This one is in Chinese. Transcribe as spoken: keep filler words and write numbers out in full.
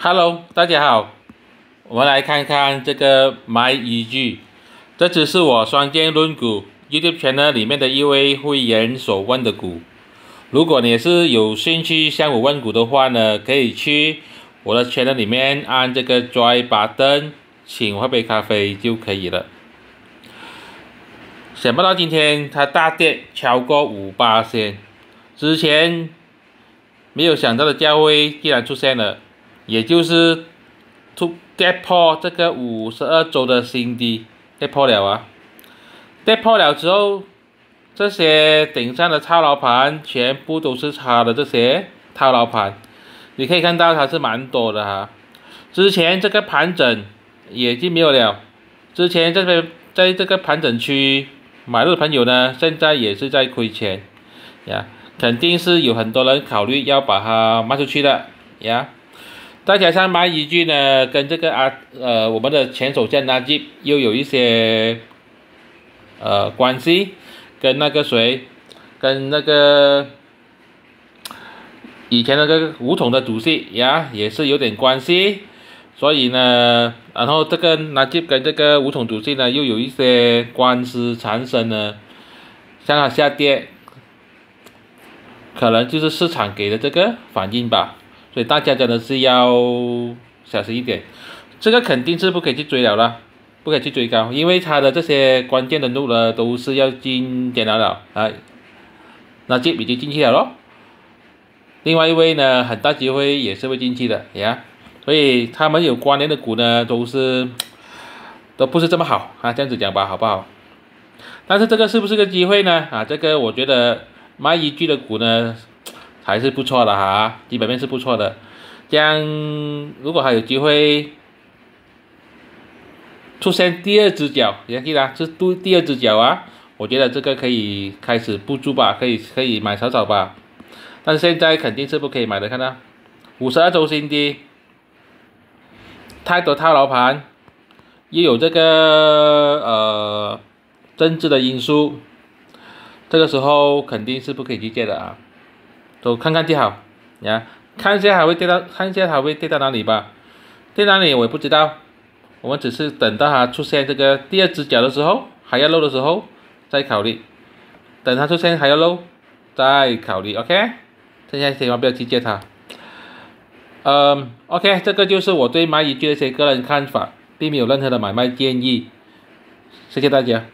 Hello， 大家好，我们来看看这个 M Y E G， 这只是我双剑论股 YouTube channel 里面的一位会员所问的股。如果你是有兴趣向我问股的话呢，可以去我的 channel 里面按这个 Dry Button， 请我喝杯咖啡就可以了。想不到今天它大跌超过 百分之五， 之前没有想到的价位竟然出现了。 也就是突跌破这个五十二周的新低，跌破了啊！跌破了之后，这些顶上的套牢盘全部都是它的这些套牢盘，你可以看到它是蛮多的哈、啊。之前这个盘整也进没有了，之前这边在这个盘整区买入的朋友呢，现在也是在亏钱呀，肯定是有很多人考虑要把它卖出去的呀。 再加上M Y E G呢，跟这个啊呃我们的前首相纳吉又有一些呃关系，跟那个谁，跟那个以前那个武统的主席呀也是有点关系，所以呢，然后这个纳吉跟这个武统主席呢又有一些官司缠身呢，像它下跌，可能就是市场给的这个反应吧。 所以大家真的是要小心一点，这个肯定是不可以去追了啦，不可以去追高，因为它的这些关键人物呢都是要进监牢了啊，那这已经进去了咯。另外一位呢，很大机会也是会进去的呀，所以他们有关联的股呢都是都不是这么好啊，这样子讲吧，好不好？但是这个是不是个机会呢？啊，这个我觉得M Y E G的股呢。 还是不错的哈，基本面是不错的。这样如果还有机会出现第二只脚，你还记得啊？是第第二只脚啊，我觉得这个可以开始布局吧，可以可以买少少吧。但是现在肯定是不可以买的，看到五十二周新低，太多套牢盘，又有这个呃政治的因素，这个时候肯定是不可以去接的啊。 走，看看就好，呀，看一下还会跌到，看一下还会跌到哪里吧，跌到哪里我也不知道，我们只是等到它出现这个第二只脚的时候，还要漏的时候再考虑，等它出现还要漏再考虑 ，OK， 现在千万不要去接它，嗯 ，OK， 这个就是我对M Y E G的一些个人看法，并没有任何的买卖建议，谢谢大家。